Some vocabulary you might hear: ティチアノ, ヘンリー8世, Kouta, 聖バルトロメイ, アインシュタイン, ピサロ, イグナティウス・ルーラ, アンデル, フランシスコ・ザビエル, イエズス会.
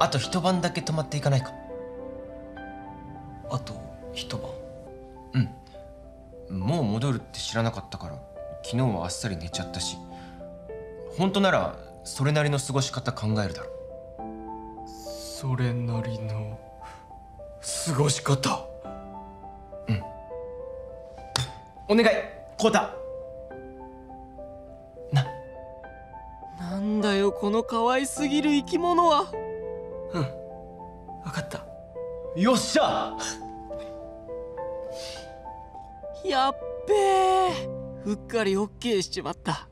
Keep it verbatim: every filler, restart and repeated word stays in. あと一晩だけ泊まっていかないか？あと一晩？うん、もう戻るって知らなかったから昨日はあっさり寝ちゃったし、本当ならそれなりの過ごし方考えるだろ。それなりの過ごし方。うん、お願い浩太。ななんだよこの可愛すぎる生き物は。うん、分かった。よっしゃやっべえ、うっかりオッケーしちまった。